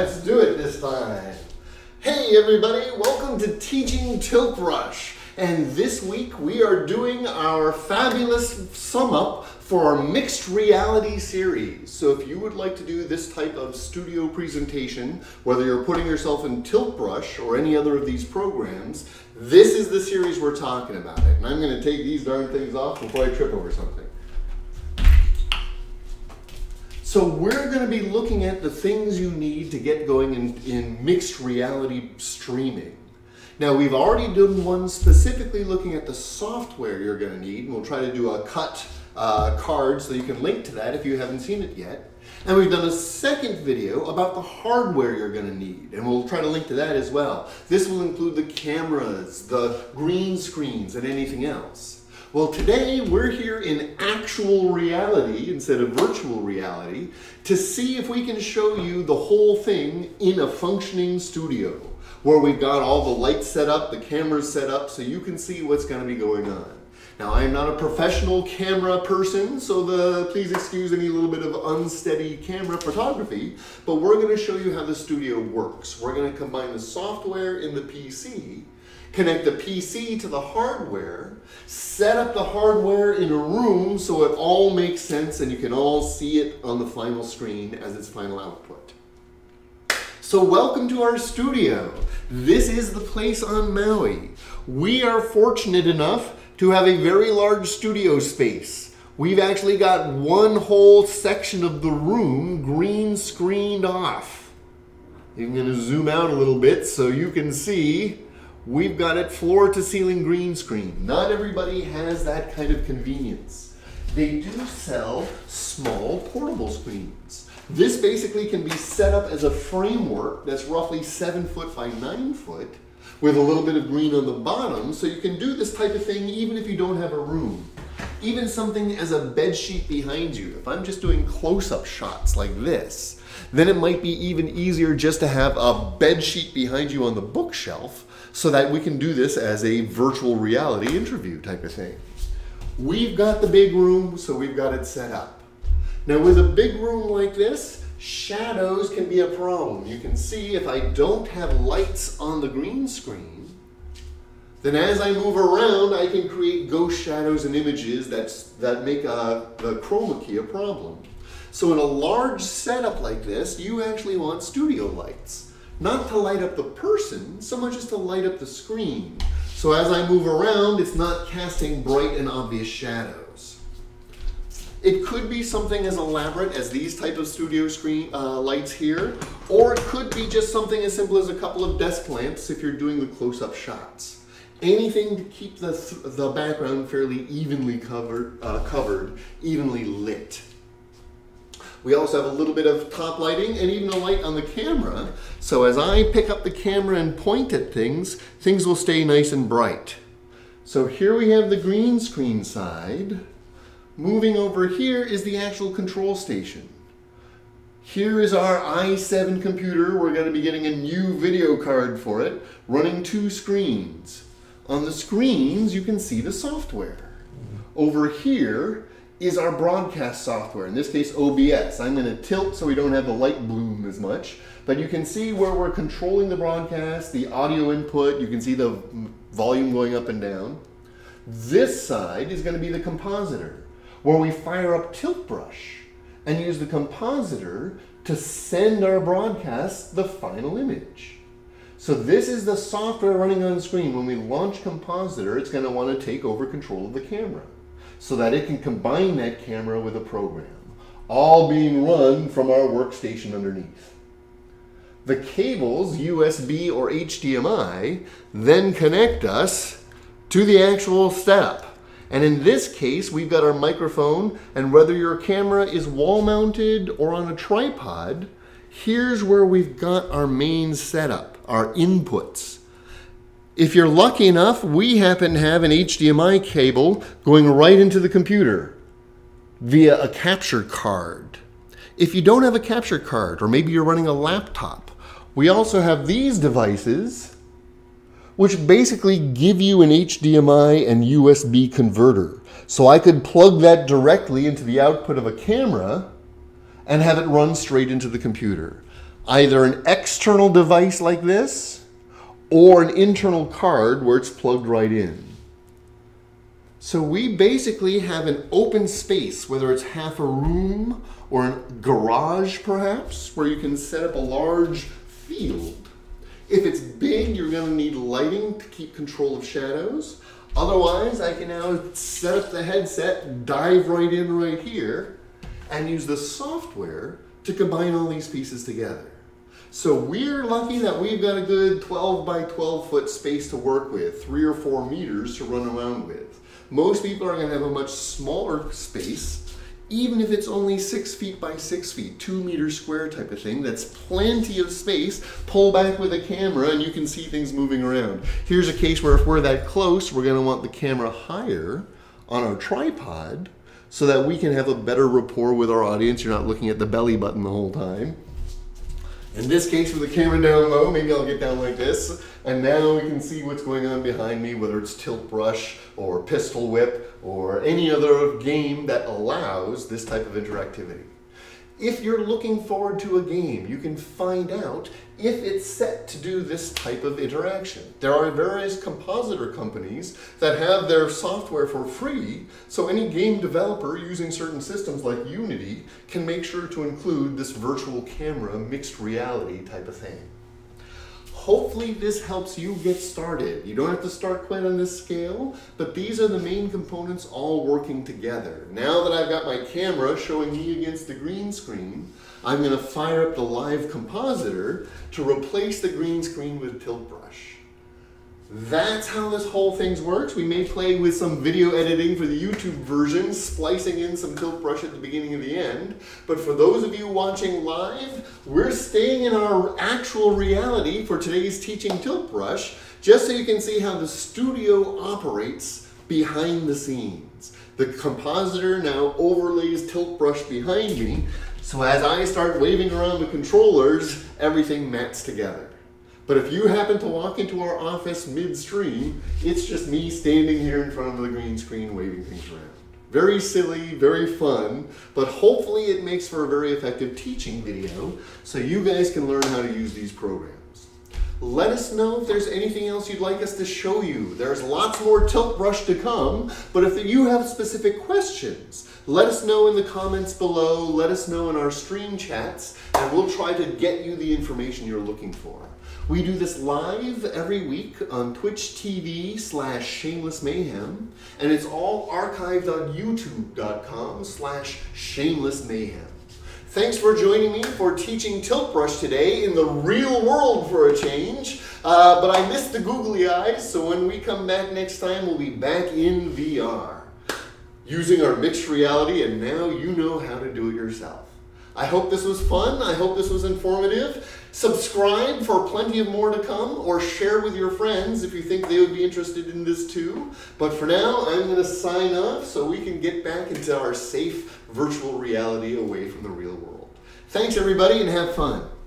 Let's do it this time. Hey everybody, welcome to Teaching Tilt Brush. And this week we are doing our fabulous sum up for our mixed reality series. So if you would like to do this type of studio presentation, whether you're putting yourself in Tilt Brush or any other of these programs, this is the series we're talking about it. And I'm gonna take these darn things off before I trip over something. So we're going to be looking at the things you need to get going in mixed reality streaming. Now we've already done one specifically looking at the software you're going to need, and we'll try to do a cut card so you can link to that if you haven't seen it yet. And we've done a second video about the hardware you're going to need, and we'll try to link to that as well. This will include the cameras, the green screens, and anything else. Well, today we're here in actual reality instead of virtual reality to see if we can show you the whole thing in a functioning studio where we've got all the lights set up, the cameras set up, so you can see what's going to be going on. Now, I'm not a professional camera person, so please excuse any little bit of unsteady camera photography, but we're going to show you how the studio works. We're going to combine the software in the PC, connect the PC to the hardware, set up the hardware in a room so it all makes sense and you can all see it on the final screen as its final output. So welcome to our studio. This is the place on Maui. We are fortunate enough to have a very large studio space. We've actually got one whole section of the room green screened off. I'm gonna zoom out a little bit so you can see. We've got it floor to ceiling green screen. Not everybody has that kind of convenience. They do sell small portable screens. This basically can be set up as a framework that's roughly 7 foot by 9 foot with a little bit of green on the bottom, so you can do this type of thing even if you don't have a room. Even something as a bed sheet behind you. If I'm just doing close-up shots like this, then it might be even easier just to have a bed sheet behind you on the bookshelf so that we can do this as a virtual reality interview type of thing. We've got the big room, so we've got it set up. Now with a big room like this, shadows can be a problem. You can see if I don't have lights on the green screen, then as I move around, I can create ghost shadows and images that make the chroma key a problem. So in a large setup like this, you actually want studio lights. Not to light up the person, so much as to light up the screen. So as I move around, it's not casting bright and obvious shadows. It could be something as elaborate as these type of studio screen lights here, or it could be just something as simple as a couple of desk lamps if you're doing the close-up shots. Anything to keep the background fairly evenly covered, evenly lit. We also have a little bit of top lighting and even a light on the camera. So as I pick up the camera and point at things, things will stay nice and bright. So here we have the green screen side. Moving over here is the actual control station. Here is our i7 computer. We're going to be getting a new video card for it, running two screens. On the screens, you can see the software. Over here is our broadcast software, in this case OBS. I'm going to tilt so we don't have the light bloom as much, but you can see where we're controlling the broadcast, the audio input, you can see the volume going up and down. This side is going to be the compositor, where we fire up Tilt Brush and use the compositor to send our broadcast the final image. So this is the software running on screen. When we launch compositor, it's going to want to take over control of the camera, so that it can combine that camera with a program, all being run from our workstation underneath. The cables, USB or HDMI, then connect us to the actual setup. And in this case, we've got our microphone, and whether your camera is wall-mounted or on a tripod, here's where we've got our main setup, our inputs. If you're lucky enough, we happen to have an HDMI cable going right into the computer via a capture card. If you don't have a capture card, or maybe you're running a laptop, we also have these devices, which basically give you an HDMI and USB converter. So I could plug that directly into the output of a camera and have it run straight into the computer. either an external device like this or an internal card where it's plugged right in. So we basically have an open space, whether it's half a room or a garage perhaps, where you can set up a large field. If it's big, you're going to need lighting to keep control of shadows. Otherwise, I can now set up the headset, dive right in right here, and use the software to combine all these pieces together. So we're lucky that we've got a good 12 by 12 foot space to work with, 3 or 4 meters to run around with. Most people are going to have a much smaller space, even if it's only 6 feet by 6 feet, 2 meters square type of thing. That's plenty of space. Pull back with a camera and you can see things moving around. Here's a case where if we're that close, we're going to want the camera higher on our tripod so that we can have a better rapport with our audience. You're not looking at the belly button the whole time. In this case, with the camera down low, maybe I'll get down like this, and now we can see what's going on behind me, whether it's Tilt Brush or Pistol Whip or any other game that allows this type of interactivity. If you're looking forward to a game, you can find out if it's set to do this type of interaction. There are various compositor companies that have their software for free, so any game developer using certain systems like Unity can make sure to include this virtual camera, mixed reality type of thing. Hopefully this helps you get started. You don't have to start quite on this scale, but these are the main components all working together. Now that I've got my camera showing me against the green screen, I'm going to fire up the live compositor to replace the green screen with Tilt Brush. That's how this whole thing works. We may play with some video editing for the YouTube version, splicing in some Tilt Brush at the beginning and the end. But for those of you watching live, we're staying in our actual reality for today's teaching Tilt Brush, just so you can see how the studio operates behind the scenes. The compositor now overlays Tilt Brush behind me, so as I start waving around the controllers, everything mats together. But if you happen to walk into our office midstream, it's just me standing here in front of the green screen waving things around. Very silly, very fun, but hopefully it makes for a very effective teaching video so you guys can learn how to use these programs. Let us know if there's anything else you'd like us to show you. There's lots more Tilt Brush to come, but if you have specific questions, let us know in the comments below, let us know in our stream chats, and we'll try to get you the information you're looking for. We do this live every week on twitch.tv/shamelessmayhem, and it's all archived on youtube.com/shamelessmayhem. Thanks for joining me for teaching Tilt Brush today in the real world for a change, but I missed the googly eyes, so when we come back next time, we'll be back in VR, using our mixed reality, and now you know how to do it yourself. I hope this was fun. I hope this was informative. Subscribe for plenty of more to come, or share with your friends if you think they would be interested in this too. But for now, I'm going to sign off so we can get back into our safe virtual reality away from the real world. Thanks everybody, and have fun.